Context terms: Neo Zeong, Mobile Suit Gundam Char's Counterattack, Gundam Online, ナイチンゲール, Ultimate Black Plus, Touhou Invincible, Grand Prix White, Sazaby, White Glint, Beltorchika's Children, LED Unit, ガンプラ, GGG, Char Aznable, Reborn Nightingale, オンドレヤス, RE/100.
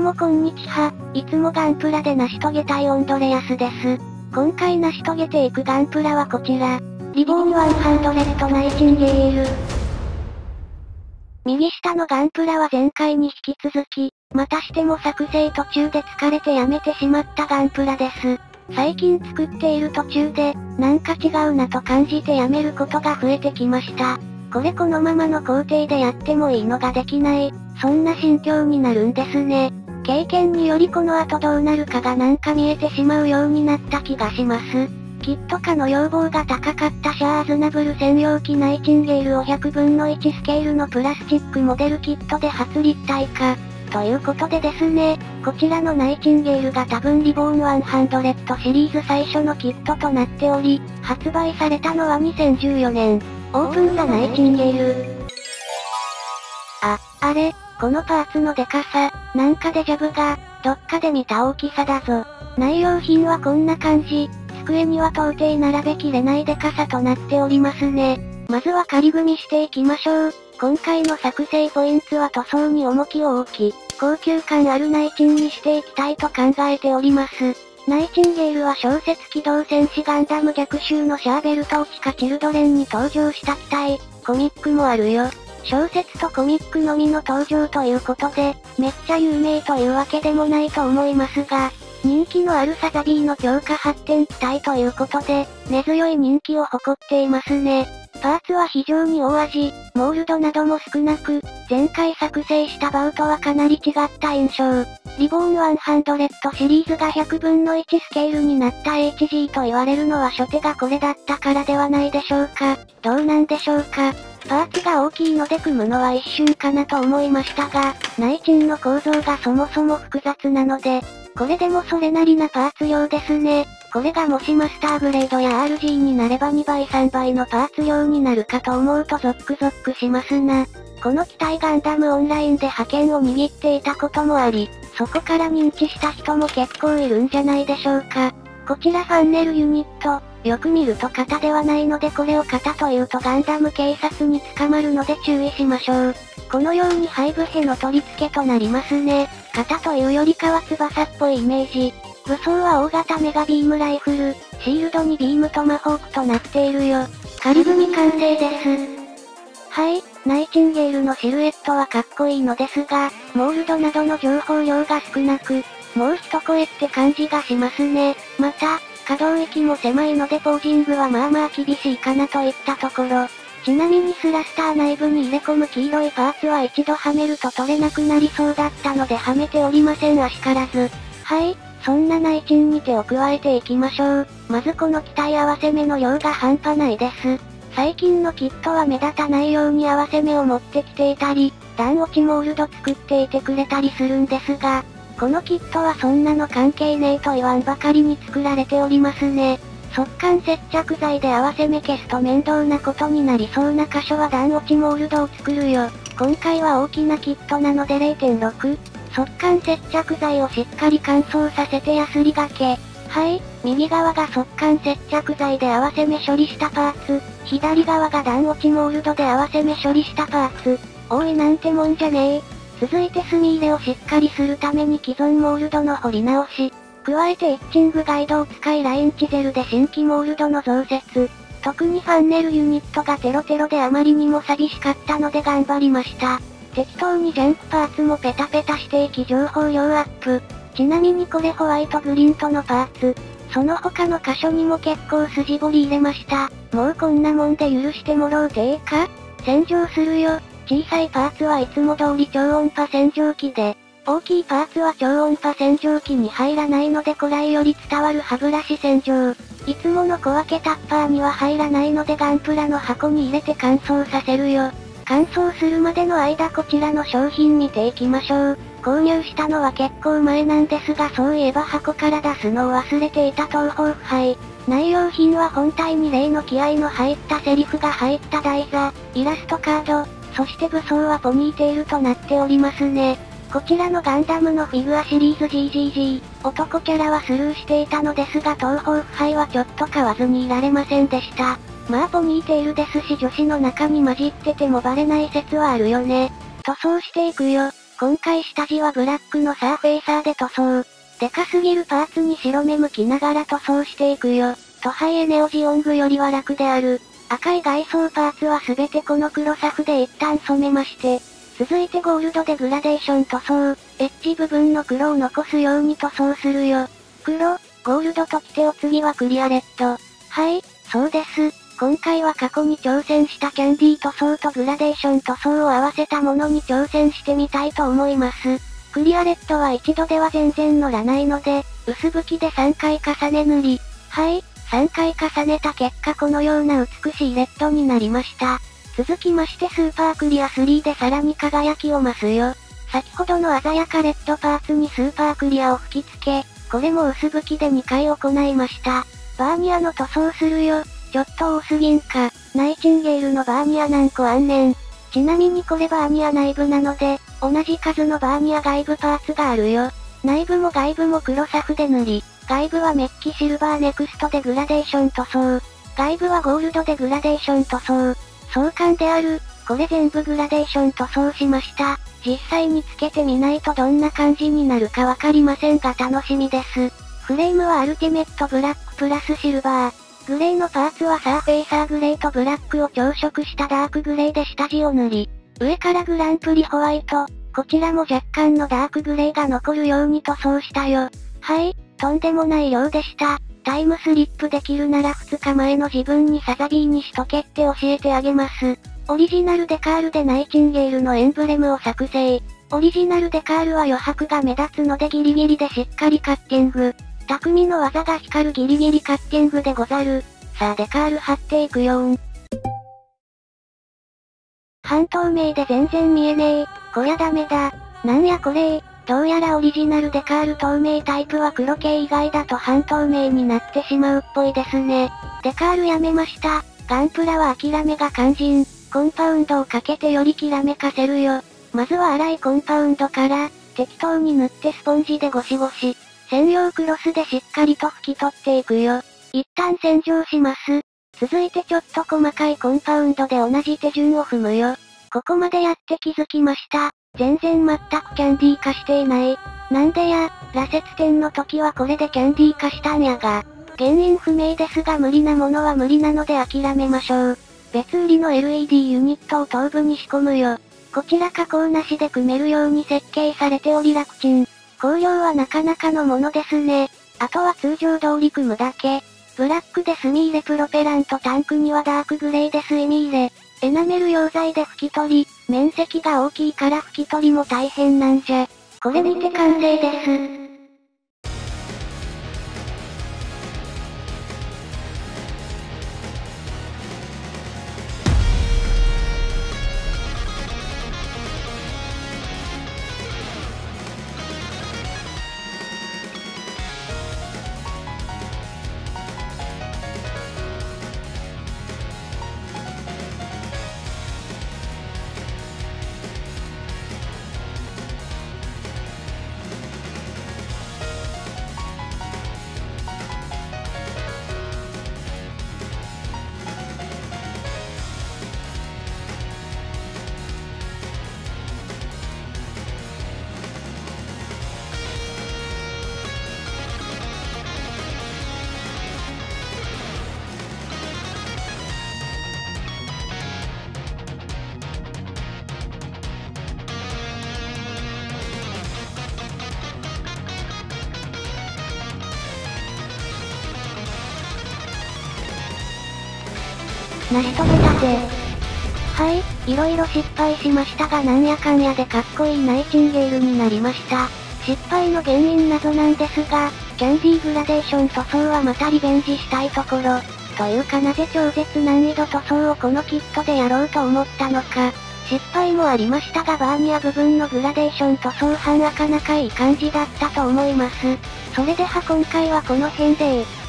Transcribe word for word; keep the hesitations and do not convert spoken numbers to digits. もこんにちは、いつもガンプラで成し遂げたいオンドレアスです。今回成し遂げていくガンプラはこちら。リボーンひゃくナイチンゲール。右下のガンプラは前回に引き続き、またしても作成途中で疲れてやめてしまったガンプラです。最近作っている途中で、なんか違うなと感じてやめることが増えてきました。これこのままの工程でやってもいいのができない、そんな心境になるんですね。経験によりこの後どうなるかがなんか見えてしまうようになった気がします。キット化の要望が高かったシャア・アズナブル専用機ナイチンゲールをひゃくぶんのいちスケールのプラスチックモデルキットで初立体化。ということでですね、こちらのナイチンゲールが多分リボーンひゃくシリーズ最初のキットとなっており、発売されたのはにせんじゅうよねん。オープンザナイチンゲール。あ、あれ、このパーツのデカさ、なんかデジャブが、どっかで見た大きさだぞ。内容品はこんな感じ、机には到底並べきれないデカさとなっておりますね。まずは仮組みしていきましょう。今回の作成ポイントは塗装に重きを置き、高級感あるナイチンにしていきたいと考えております。ナイチンゲールは小説機動戦士ガンダム逆襲のシャアベルト・オチカ・チルドレンに登場した機体、コミックもあるよ。小説とコミックのみの登場ということで、めっちゃ有名というわけでもないと思いますが、人気のあるサザビーの強化発展機体ということで、根強い人気を誇っていますね。パーツは非常に大味、モールドなども少なく、前回作成したバウとはかなり違った印象。リボーンひゃくシリーズがひゃくぶんのいちスケールになった エイチジー と言われるのは初手がこれだったからではないでしょうか。どうなんでしょうか。パーツが大きいので組むのは一瞬かなと思いましたが、ナイチンの構造がそもそも複雑なので、これでもそれなりなパーツ量ですね。これがもしマスターグレードや アールジー になればにばいさんばいのパーツ量になるかと思うとゾックゾックしますな。この機体ガンダムオンラインで覇権を握っていたこともあり、そこから認知した人も結構いるんじゃないでしょうか。こちらファンネルユニット、よく見ると型ではないのでこれを型というとガンダム警察に捕まるので注意しましょう。このように背部への取り付けとなりますね。型というよりかは翼っぽいイメージ。武装は大型メガビームライフル、シールドにビームトマホークとなっているよ。仮組み完成です。はい、ナイチンゲールのシルエットはかっこいいのですが、モールドなどの情報量が少なく、もう一声って感じがしますね。また、可動域も狭いのでポージングはまあまあ厳しいかなといったところ。ちなみにスラスター内部に入れ込む黄色いパーツは一度はめると取れなくなりそうだったのではめておりませんあしからず。はい、そんなナイチンに手を加えていきましょう。まずこの機体合わせ目の量が半端ないです。最近のキットは目立たないように合わせ目を持ってきていたり、段落ちモールド作っていてくれたりするんですが、このキットはそんなの関係ねえと言わんばかりに作られておりますね。速乾接着剤で合わせ目消すと面倒なことになりそうな箇所は段落ちモールドを作るよ。今回は大きなキットなので れいてんろく。速乾接着剤をしっかり乾燥させてやすりがけ。はい、右側が速乾接着剤で合わせ目処理したパーツ。左側が段落ちモールドで合わせ目処理したパーツ。おいなんてもんじゃねえ。続いて墨入れをしっかりするために既存モールドの彫り直し。加えてエッチングガイドを使いラインチゼルで新規モールドの増設。特にファンネルユニットがテロテロであまりにも寂しかったので頑張りました。適当にジャンクパーツもペタペタしていき情報量アップ。ちなみにこれホワイトグリントのパーツ。その他の箇所にも結構筋彫り入れました。もうこんなもんで許してもろうてえか？洗浄するよ。小さいパーツはいつも通り超音波洗浄機で。大きいパーツは超音波洗浄機に入らないので古来より伝わる歯ブラシ洗浄。いつもの小分けタッパーには入らないのでガンプラの箱に入れて乾燥させるよ。乾燥するまでの間こちらの商品見ていきましょう。購入したのは結構前なんですがそういえば箱から出すのを忘れていた東方不敗。内容品は本体に例の気合の入ったセリフが入った台座、イラストカード、そして武装はポニーテールとなっておりますね。こちらのガンダムのフィギュアシリーズ ジージージー、男キャラはスルーしていたのですが東方不敗はちょっと買わずにいられませんでした。まあポニーテールですし女子の中に混じっててもバレない説はあるよね。塗装していくよ。今回下地はブラックのサーフェイサーで塗装。でかすぎるパーツに白目向きながら塗装していくよ。とはいえネオジオングよりは楽である。赤い外装パーツはすべてこの黒サフで一旦染めまして。続いてゴールドでグラデーション塗装。エッジ部分の黒を残すように塗装するよ。黒、ゴールドときてお次はクリアレッド。はい、そうです。今回は過去に挑戦したキャンディー塗装とグラデーション塗装を合わせたものに挑戦してみたいと思います。クリアレッドは一度では全然乗らないので、薄拭きでさんかい重ね塗り。はい、さんかい重ねた結果このような美しいレッドになりました。続きましてスーパークリアスリーでさらに輝きを増すよ。先ほどの鮮やかレッドパーツにスーパークリアを吹き付け、これも薄拭きでにかい行いました。バーニアの塗装するよ。ちょっと多すぎんか。ナイチンゲールのバーニアなんこあんねん。ちなみにこれバーニア内部なので、同じ数のバーニア外部パーツがあるよ。内部も外部も黒サフで塗り。外部はメッキシルバーネクストでグラデーション塗装。外部はゴールドでグラデーション塗装。相関である。これ全部グラデーション塗装しました。実際につけてみないとどんな感じになるかわかりませんが楽しみです。フレームはアルティメットブラックプラスシルバー。グレーのパーツはサーフェイサーグレーとブラックを調色したダークグレーで下地を塗り。上からグランプリホワイト。こちらも若干のダークグレーが残るように塗装したよ。はい、とんでもない量でした。タイムスリップできるならふつかまえの自分にサザビーにしとけって教えてあげます。オリジナルデカールでナイチンゲールのエンブレムを作成。オリジナルデカールは余白が目立つのでギリギリでしっかりカッティング。匠の技が光るギリギリカッティングでござる。さあデカール貼っていくよーん。半透明で全然見えねえ。こりゃダメだ。なんやこれー。どうやらオリジナルデカール透明タイプは黒系以外だと半透明になってしまうっぽいですね。デカールやめました。ガンプラは諦めが肝心。コンパウンドをかけてよりきらめかせるよ。まずは粗いコンパウンドから、適当に塗ってスポンジでゴシゴシ。専用クロスでしっかりと拭き取っていくよ。一旦洗浄します。続いてちょっと細かいコンパウンドで同じ手順を踏むよ。ここまでやって気づきました。全然全くキャンディー化していない。なんでや、羅刹展の時はこれでキャンディー化したんやが。原因不明ですが無理なものは無理なので諦めましょう。別売りの エルイーディー ユニットを頭部に仕込むよ。こちら加工なしで組めるように設計されており楽ちん。工量はなかなかのものですね。あとは通常通り組むだけ。ブラックで墨入れプロペラントタンクにはダークグレーで墨入れ。エナメル溶剤で拭き取り、面積が大きいから拭き取りも大変なんじゃ。これにて完成です。成し遂げたぜ。はい、いろいろ失敗しましたがなんやかんやでかっこいいナイチンゲールになりました。失敗の原因謎なんですが、キャンディーグラデーション塗装はまたリベンジしたいところ。というかなぜ超絶難易度塗装をこのキットでやろうと思ったのか。失敗もありましたがバーニア部分のグラデーション塗装半赤なかいい感じだったと思います。それでは今回はこの辺でー。